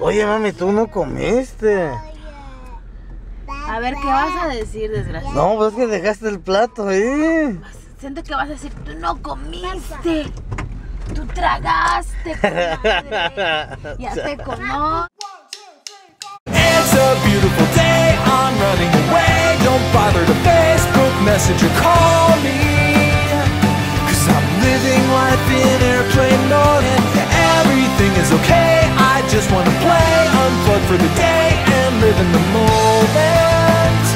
Oye, mami, tú no comiste. A ver, ¿qué vas a decir, desgraciado? No, pues es que dejaste el plato ahí. Siento que vas a decir, tú no comiste. Tú tragaste, comadre. Ya te conozco. It's a beautiful day, I'm running away. Don't bother to Facebook, Messenger, call me. Cause I'm living life in airplane mode and everything is okay. I just wanna play, unplug for the day and live in the moment.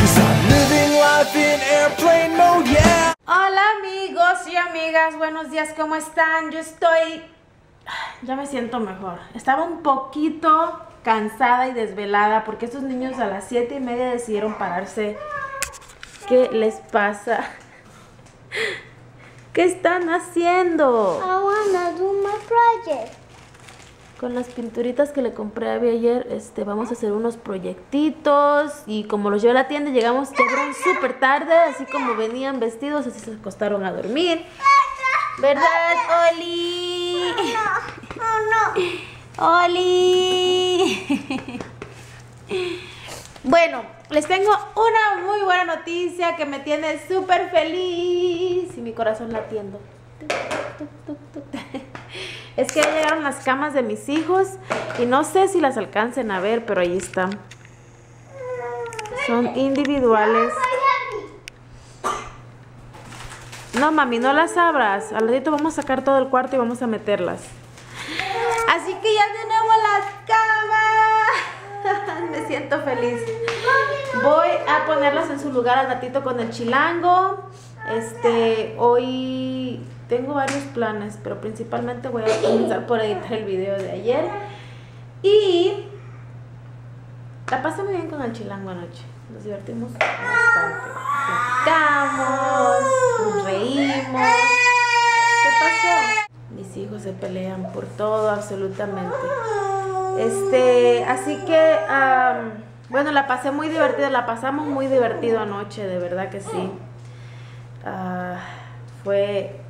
Cause I'm living life in airplane mode, yeah. Hola amigos y amigas, buenos días, ¿cómo están? Yo estoy... ya me siento mejor. Estaba un poquito cansada y desvelada porque estos niños a las 7:30 decidieron pararse. ¿Qué les pasa? ¿Qué están haciendo? I wanna do my project. Con las pinturitas que le compré a Abby ayer, vamos a hacer unos proyectitos. Y como los llevé a la tienda, llegamos llegaron súper tarde. Así como venían vestidos, así se acostaron a dormir. ¿Verdad, Oli? No. ¡Oli! Bueno, les tengo una muy buena noticia que me tiene súper feliz y mi corazón latiendo. Es que ya llegaron las camas de mis hijos y no sé si las alcancen a ver, pero ahí están. Son individuales. No, mami, no las abras. Al ratito vamos a sacar todo el cuarto y vamos a meterlas. Así que ya tenemos las camas. Me siento feliz. Voy a ponerlas en su lugar al ratito con el chilango. Hoy tengo varios planes, pero principalmente voy a comenzar por editar el video de ayer. Y la pasé muy bien con el chilango anoche. Nos divertimos bastante. Nos reímos. ¿Qué pasó? Mis hijos se pelean por todo, absolutamente. Así que, bueno, la pasé muy divertida, la pasamos muy divertido anoche, de verdad que sí. Fue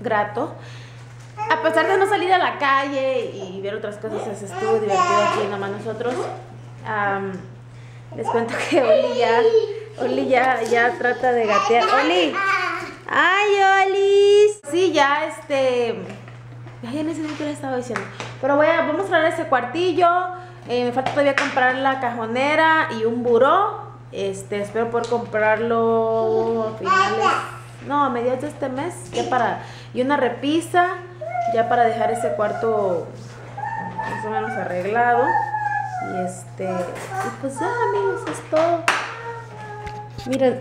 grato. A pesar de no salir a la calle y ver otras cosas, se estuvo divertido aquí nomás nosotros. Les cuento que Oli ya trata de gatear. ¡Oli! ¡Ay, Oli! Sí, ya ya no sé qué le estaba diciendo. Pero vamos a traer ese cuartillo. Me falta todavía comprar la cajonera y un buró. Espero poder comprarlo a finales. No, a mediados de este mes. Ya para. Y una repisa. Ya para dejar ese cuarto más o menos arreglado. Y y pues ya, amigos, es todo. Miren.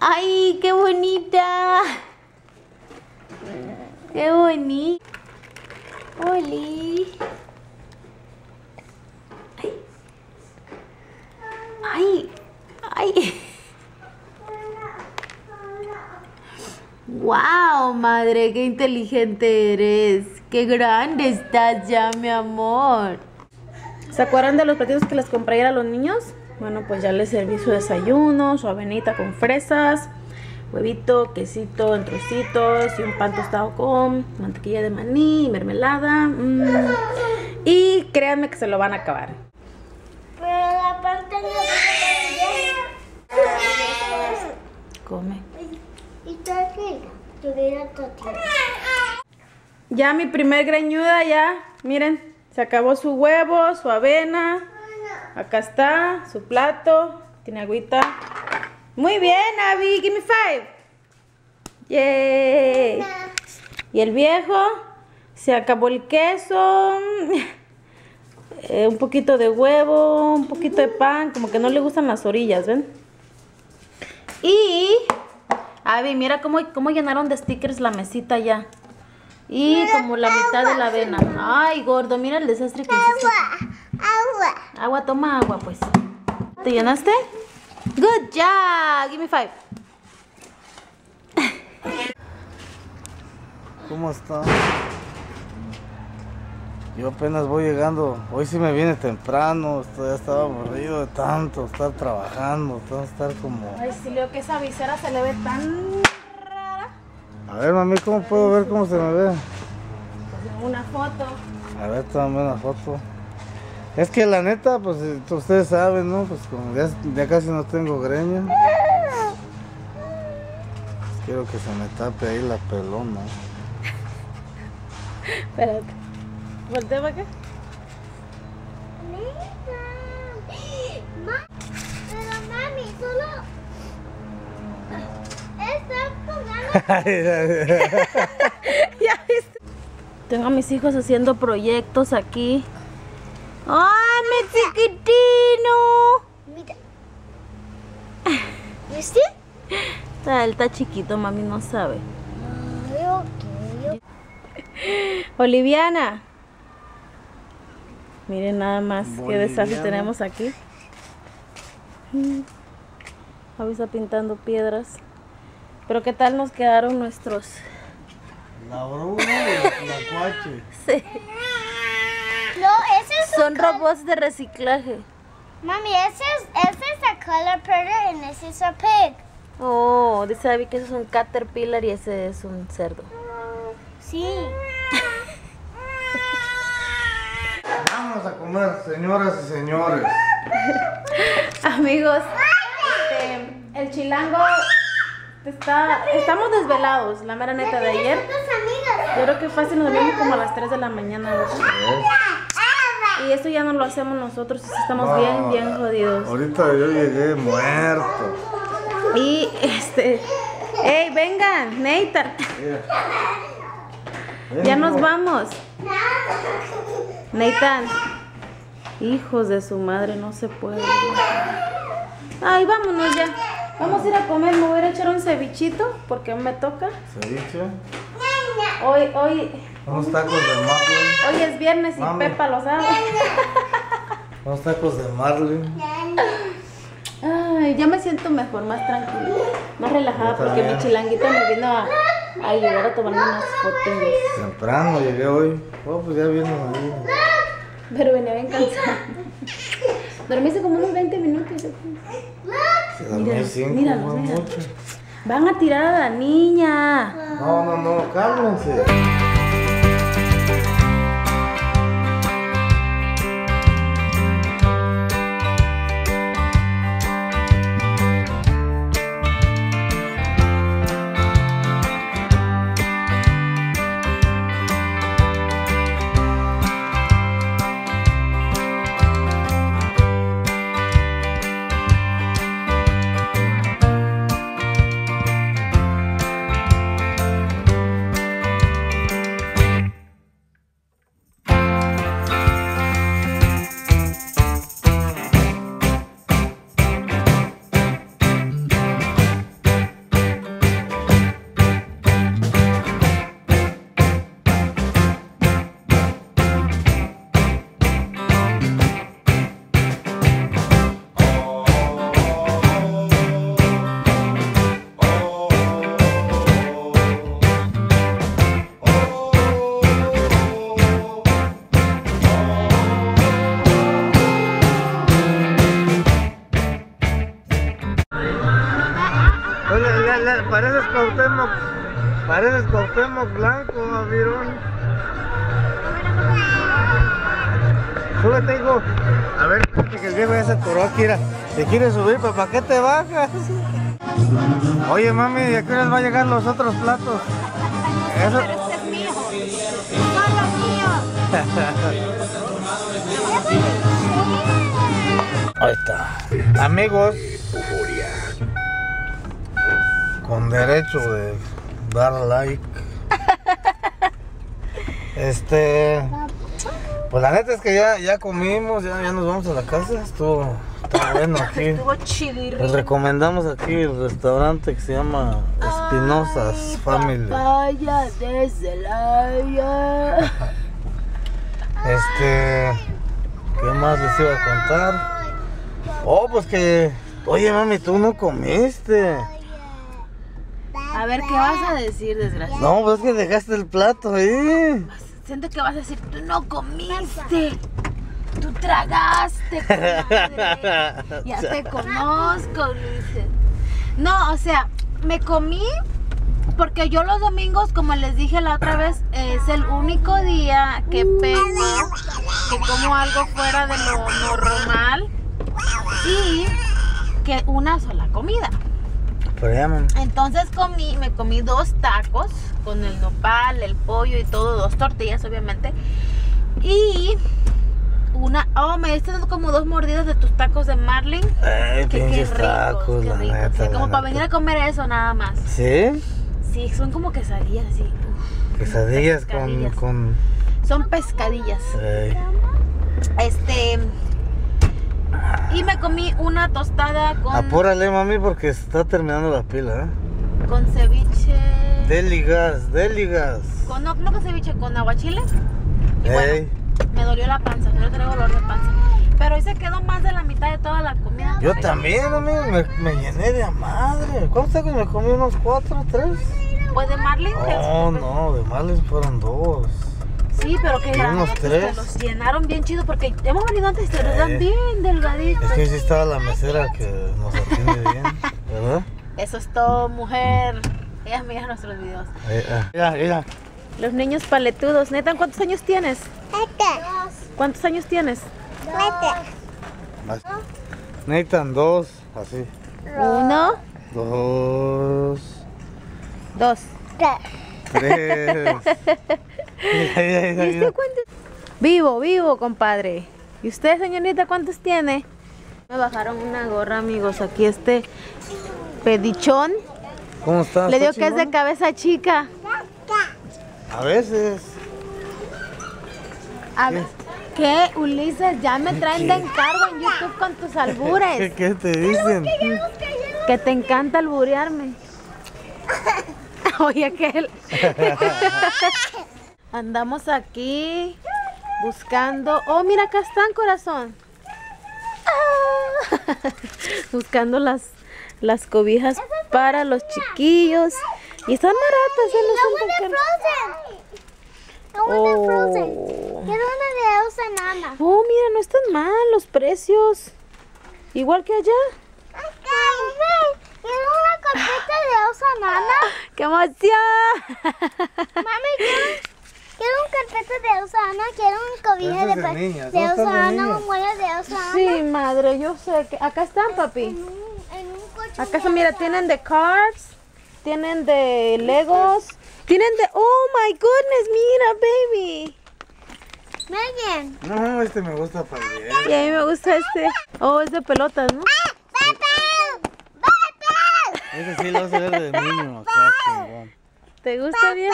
¡Ay, qué bonita! ¡Qué bonita! ¡Oli! ¡Ay! ¡Ay! ¡Ay! ¡Wow, madre! ¡Qué inteligente eres! ¡Qué grande estás ya, mi amor! ¿Se acuerdan de los platitos que les compré ayer a los niños? Bueno, pues ya les serví su desayuno, su avenita con fresas, huevito, quesito en trocitos y un pan tostado con mantequilla de maní y mermelada. Y créanme que se lo van a acabar. Pero la parte no se come. Ya mi primer greñuda ya, miren, se acabó su huevo, su avena. Acá está su plato, tiene agüita. Muy bien, Abby, give me 5. Yay. Y el viejo, se acabó el queso, un poquito de huevo, un poquito de pan, como que no le gustan las orillas, ¿ven? Y Abby, mira cómo llenaron de stickers la mesita ya. Y mira, como la mitad de la avena. Ay, gordo, mira el desastre que hiciste. Agua. Agua, toma agua, pues. ¿Te llenaste? Good job. Give me 5. ¿Cómo está? Yo apenas voy llegando. Hoy sí me viene temprano. Ya estaba aburrido de tanto estar trabajando, estar como... Ay, sí, Leo, que esa visera se le ve tan rara. A ver, mami, ¿cómo puedo ver cómo se me ve? una foto. A ver, tómame una foto. Es que la neta, pues ustedes saben, ¿no? Pues como ya casi no tengo greña. Pues quiero que se me tape ahí la pelona. Espérate. ¿Voltea para acá? Tengo a mis hijos haciendo proyectos aquí. ¡Ay, mi chiquitino! Mira. ¿Viste? Él está chiquito, mami no sabe. Ay, okay. Oliviana. Miren nada más qué desastre tenemos aquí. Javi está pintando piedras. Pero qué tal nos quedaron nuestros... La bruna y la cuache. Sí. No, ese es son robots de reciclaje. Mami, ese es a color printer and ese es a pig. Oh, dice Abby que ese es un caterpillar y ese es un cerdo. Sí. Vamos a comer, señoras y señores. Amigos, el chilango... Estamos desvelados, la mera neta de ayer. Yo creo que fácil nos dormimos como a las 3 de la mañana. Y esto ya no lo hacemos nosotros, estamos bien jodidos. Ahorita yo llegué muerto. Y ¡ey, vengan! Neitar. Ya nos vamos. Neitar. Hijos de su madre, no se puede. Ay, vámonos ya. Vamos a ir a comer, me voy a echar un cevichito, porque me toca. ¿Ceviche? Hoy... Unos tacos de Marlin. Hoy es viernes y mami. Pepa lo sabe. Unos tacos de Marlin. Ay, ya me siento mejor, más tranquila, más relajada, porque mi chilanguita me vino a ayudar a tomar unas fotos. Temprano llegué hoy. Oh, pues ya vino ahí. Pero venía bien cansada. Dormiste como unos 20 minutos. Míralos, mucho. Van a tirar a la niña. No, cálmense. Pareces Cuauhtémoc Blanco, Avirón. Súbete, hijo. A ver, que el viejo ya se atoró aquí, mira. Te quieres subir, papá, ¿para qué te bajas? Oye, mami, ¿y a qué horas van a llegar los otros platos? Eso... Pero este es mío. Son los míos. Ahí está. Amigos. Con derecho de dar like. Pues la neta es que ya comimos, ya nos vamos a la casa. Estuvo está bueno aquí. Estuvo chidísimo. Les recomendamos aquí el restaurante que se llama Espinosa's Family. Papaya de Celaya. ¿Qué más les iba a contar? Oh, pues que. Oye, mami, tú no comiste. A ver, ¿qué vas a decir, desgraciado? No, pues es que dejaste el plato ahí. Siento que vas a decir, tú no comiste. Tú tragaste, comadre. Ya te conozco, Luis. No, o sea, me comí porque yo los domingos, como les dije la otra vez, es el único día que peco, que como algo fuera de lo normal y que una sola comida. Entonces me comí 2 tacos con el nopal, el pollo y todo, 2 tortillas obviamente, y una, me diste como 2 mordidas de tus tacos de Marlin. Qué ricos, la neta, o sea, como para venir a comer eso nada más. ¿Sí? Sí, son como quesadillas, sí. Uf, quesadillas con... Son pescadillas. Y me comí una tostada con... Apúrale, mami, porque está terminando la pila, ¿eh? Con ceviche... Deligas. No con ceviche, con aguachile. Y bueno, me dolió la panza, yo traigo dolor de panza. Pero hoy se quedó más de la mitad de toda la comida. Yo también, amigo, me llené de madre. ¿Cuántos tacos me comí? ¿Unos 4 o 3? Pues de Marlin. No, de Marlin fueron 2. Sí, pero que unos 3. Los llenaron bien chido porque hemos venido antes y se los dan bien delgaditos. Es que sí estaba la mesera que nos atiende bien, ¿verdad? Eso es todo, mujer. Ellas miran nuestros videos. Mira. Los niños paletudos. Neta, ¿cuántos años tienes? 2. ¿Cuántos años tienes? 2. Nathan, 2, así. 1. 2. 3. ¿Y usted cuánto? Vivo, compadre. ¿Y usted, señorita, cuántos tiene? Me bajaron una gorra, amigos. Aquí este pedichón. ¿Cómo está? Le digo que es de cabeza chica. A veces. A ver, ¿qué, Ulises? Ya me traen de encargo en YouTube con tus albures. ¿Qué te dicen? Que te encanta alburearme. Oye, aquel. Andamos aquí buscando. Oh, mira, acá están, corazón. Buscando las cobijas para los chiquillos. Y están baratas, ¿eh? No son tan caras. Oh, mira, no están mal los precios. Igual que allá. ¡Qué emoción! Mami, quiero un carpeta de oso Ana, quiero un cobija de oso Ana, un mueble de oso Ana. Sí, madre, yo sé que... Acá están, papi. En un coche. Acá son, mira, tienen de cards, tienen de legos, tienen de... ¡Oh, my goodness! Mira, baby. Megan. No, este me gusta para bien. Y a mí me gusta este. Oh, es de pelotas, ¿no? Ese sí lo hace ver de niño, acá, chingón. ¿Te gusta bien?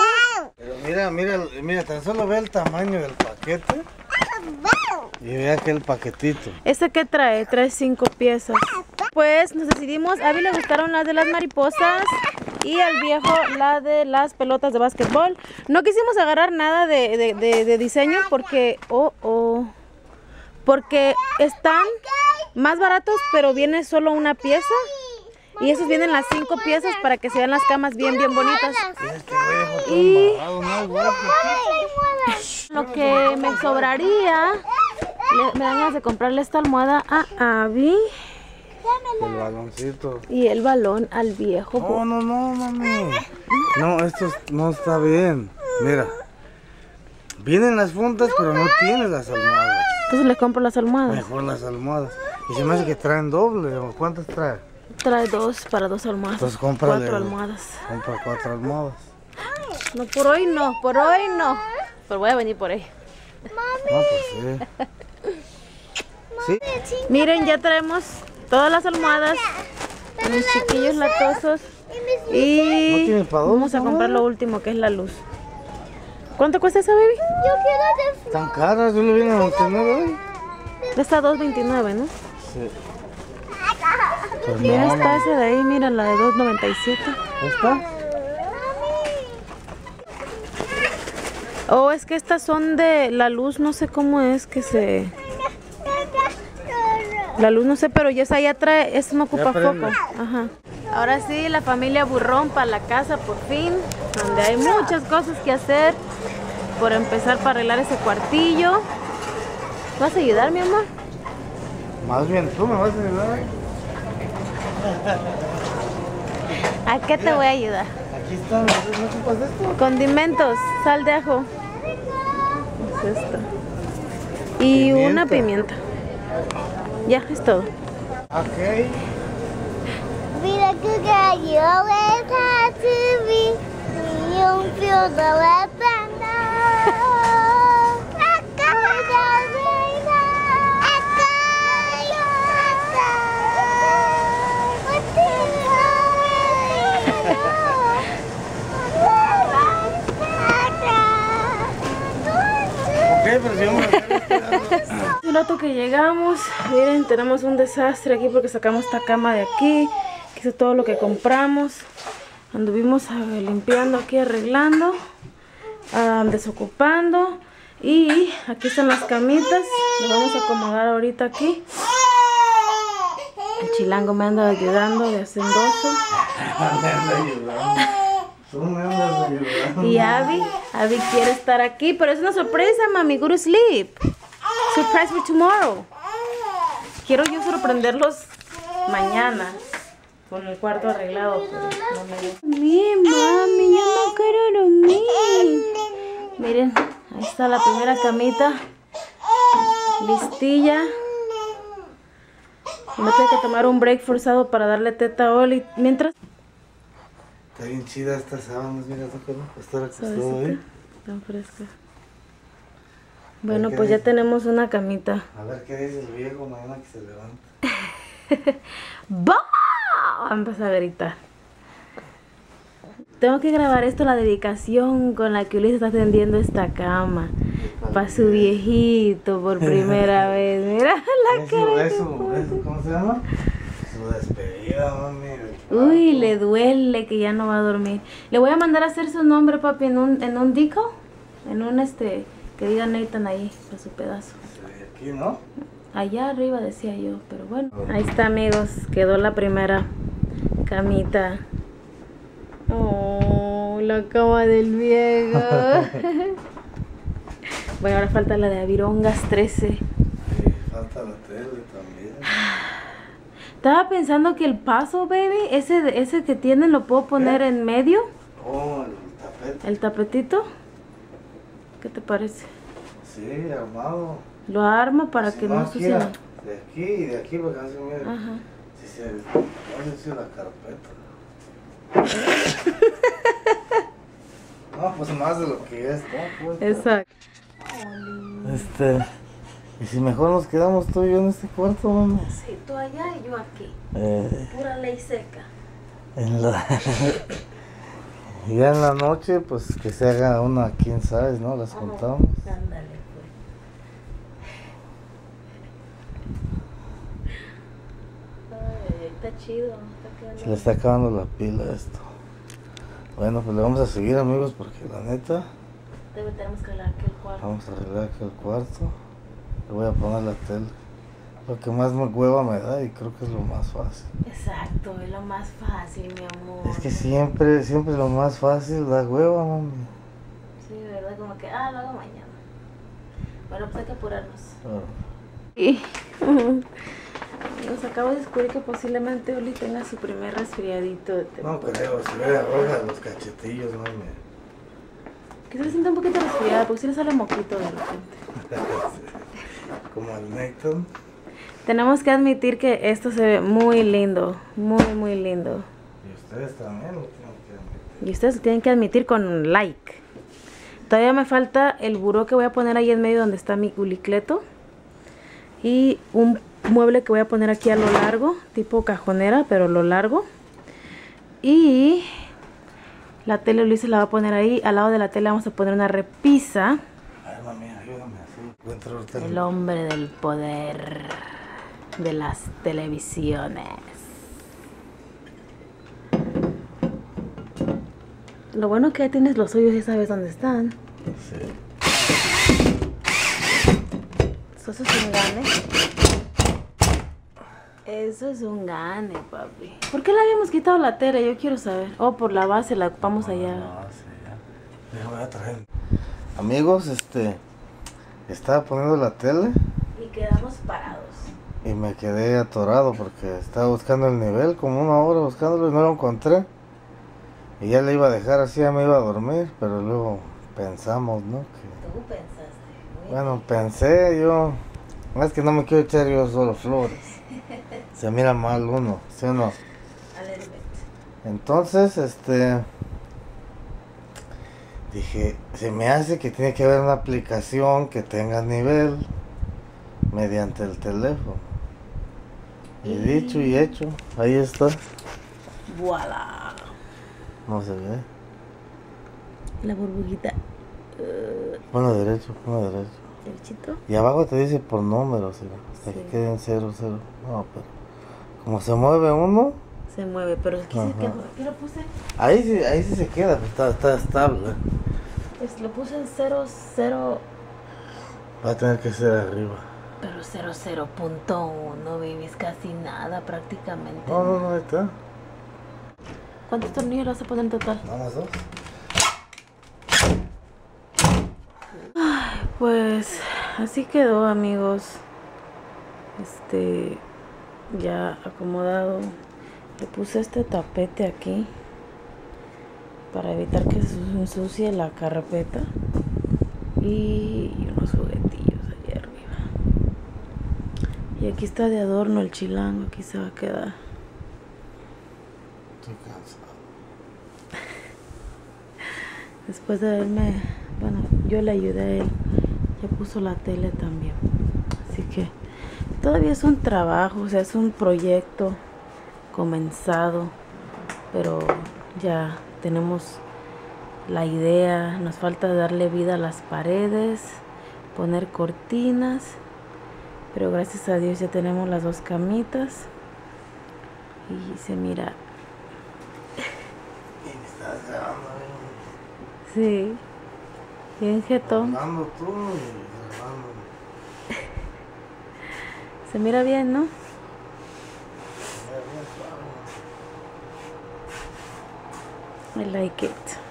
Pero mira, tan solo ve el tamaño del paquete. Y ve aquel paquetito. ¿Ese qué trae? Trae 5 piezas. Pues nos decidimos, a Abby le gustaron las de las mariposas y al viejo la de las pelotas de básquetbol. No quisimos agarrar nada de diseño porque, porque están más baratos, pero viene solo una pieza. Y esos vienen las 5 piezas para que se vean las camas bien, bien bonitas. Y lo que me sobraría, me dan ganas de comprarle esta almohada a Abby. El baloncito. Y el balón al viejo. No, mami. No, esto no está bien. Mira, vienen las fundas, pero no tienes las almohadas. Entonces les compro las almohadas. Mejor las almohadas. Y se me hace que traen doble. ¿Cuántas traen? Trae 2 para 2 almohadas. Entonces compra 4 almohadas. Compra 4 almohadas. No, por hoy no. Pero voy a venir por ahí. Mami. No, pues sí. ¿Sí? Miren, ya traemos todas las almohadas. Mis chiquillos latosos. Y vamos a comprar lo último, que es la luz. ¿Cuánto cuesta esa, baby? Yo quiero de... Tan caras, yo le vine a 29. Está 2.29, ¿no? Sí. Pues mira, está esa de ahí, mira, la de 2.97. ¿Esta? Oh, es que estas son de la luz, no sé cómo es que se... La luz no sé, pero ya esa ya trae, esa no ocupa foco. Ajá. Ahora sí, la familia Burrón para la casa, por fin, donde hay muchas cosas que hacer. Por empezar, para arreglar ese cuartillo. ¿Vas a ayudar, mi amor? Más bien, tú me vas a ayudar. ¿A qué te voy a ayudar? Aquí Aquí están, ¿no ocupas esto? Condimentos, sal de ajo. ¿Qué es esto? Y pimienta. Una pimienta. Ya, es todo. Ok. Mira que cayó esa TV y un frío de la panda. Hace un rato que llegamos, miren, tenemos un desastre aquí porque sacamos esta cama de aquí, que es todo lo que compramos. Anduvimos limpiando aquí, arreglando, desocupando, y aquí están las camitas. Nos vamos a acomodar ahorita aquí. El chilango me anda ayudando de hacendoso. Y Abby quiere estar aquí, pero es una sorpresa, mami. Go to sleep. Surprise me tomorrow. Quiero yo sorprenderlos mañana con el cuarto arreglado. Mi mami, yo no quiero dormir. Miren, ahí está la primera camita, listilla. Me tengo que tomar un break forzado para darle teta a Oli mientras. Está bien chida estas sábanas, mira, está acostado, ¿eh? Tan fresca. Bueno, pues ya tenemos una camita. A ver qué dice el viejo mañana que se levanta. Vamos a gritar. Tengo que grabar esto, la dedicación con la que Ulises está tendiendo esta cama. Para su viejito por primera vez. Mira la cara. Eso, ¿cómo se llama? Su despedida, mami. Uy, le duele que ya no va a dormir. Le voy a mandar a hacer su nombre, papi, en un dico. En un que diga Nathan ahí, para su pedazo. Aquí, ¿no? Allá arriba decía yo, pero bueno. Ahí está, amigos, quedó la primera camita. Oh, la cama del viejo. Bueno, ahora falta la de Avirongas 13. Sí, falta la tele también. Estaba pensando que el paso, baby, ese que tienen, lo puedo poner en medio. Oh, el tapete. ¿El tapetito? ¿Qué te parece? Sí, armado. Lo armo para si que no suceda. De aquí y de aquí, porque hace miedo. Ajá. Si se hace la carpeta. No, pues más de lo que es, ¿no? Pues, exacto. Y si mejor nos quedamos tú y yo en este cuarto, mamá. Sí, tú allá y yo aquí. Pura ley seca. Y ya en la noche, pues que se haga una, quién sabe, ¿no? Las contamos. Ándale, pues. Ay, está chido. Se le está acabando la pila a esto. Bueno, pues le vamos a seguir, amigos, porque la neta... Tenemos que arreglar aquel cuarto. Vamos a arreglar aquel cuarto. Le voy a poner la tele. Lo que más hueva me da, y creo que es lo más fácil. Exacto, es lo más fácil, mi amor. Es que siempre lo más fácil da hueva, mami. Sí, verdad, como que, lo hago mañana. Bueno, pues hay que apurarnos. Claro. Sí. Nos acabo de descubrir que posiblemente Oli tenga su primer resfriadito. No creo, si me arroja los cachetillos, mami. Que se le sienta un poquito resfriada, porque si le sale moquito de repente. Como el Nathan. Tenemos que admitir que esto se ve muy lindo, muy lindo. Y ustedes también lo tienen que admitir. Y ustedes lo tienen que admitir con un like. Todavía me falta el buró que voy a poner ahí en medio donde está mi culicleto. Y un mueble que voy a poner aquí a lo largo, tipo cajonera, pero a lo largo. Y la tele Luis se la va a poner ahí. Al lado de la tele vamos a poner una repisa. El hombre del poder de las televisiones. Lo bueno que ya tienes los suyos y sabes dónde están. Sí. Eso es un gane. Eso es un gane, papi. ¿Por qué le habíamos quitado la tele? Yo quiero saber. Oh, por la base la ocupamos allá. La base, ya. Yo voy a traer. Amigos, estaba poniendo la tele y quedamos parados y me quedé atorado porque estaba buscando el nivel como una hora buscándolo y no lo encontré, Y ya le iba a dejar así, ya me iba a dormir, pero luego pensamos, ¿no? Que... ¿Tú pensaste? Bueno, pensé yo, más que no me quiero echar yo solo flores, se mira mal uno, ¿sí o no? Entonces, dije, se me hace que tiene que haber una aplicación que tenga nivel mediante el teléfono. Y dicho y hecho, ahí está. ¡Voilá! No se ve. La burbujita. Bueno, derecho, bueno, derecho. ¿Derechito? Y abajo te dice por números, ¿sí? Hasta sí. Que queden 0, 0. No, pero como se mueve uno. Se mueve, pero aquí se quedó. Aquí lo puse. Ahí sí se queda, está estable. Pues lo puse en 0, 0. Va a tener que ser arriba. Pero 0, 0.1, babies, casi nada prácticamente. No, ahí está. ¿Cuántos tornillos vas a poner en total? Nada más 2. Pues así quedó, amigos. Ya acomodado. Le puse este tapete aquí para evitar que se ensucie la carpeta. Y unos juguetillos allá arriba. Y aquí está de adorno el chilango. Aquí se va a quedar. Estoy cansado. Después de verme... Bueno, yo le ayudé a él. Ya puso la tele también. Así que todavía es un trabajo, o sea, es un proyecto comenzado, pero ya tenemos la idea. Nos falta darle vida a las paredes, poner cortinas, pero gracias a Dios ya tenemos las 2 camitas y se mira. Sí, bien jetón. Se mira bien, ¿no? I like it.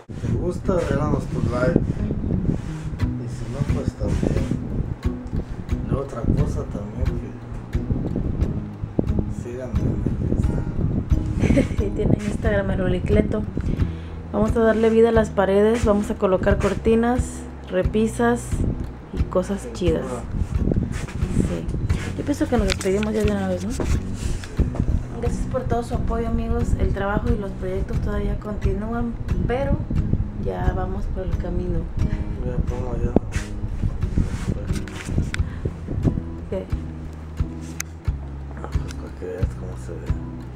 Si te gusta, déjanos tu like. Y si no, pues también. La otra cosa también que síganme en Instagram. Tiene Instagram el Rulicleto. Vamos a darle vida a las paredes. Vamos a colocar cortinas, repisas y cosas chidas. Sí. Yo pienso que nos despedimos ya de una vez, ¿no? Gracias por todo su apoyo, amigos. El trabajo y los proyectos todavía continúan, pero ya vamos por el camino. Okay.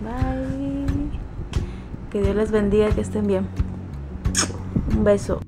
Bye. Que Dios les bendiga, que estén bien. Un beso.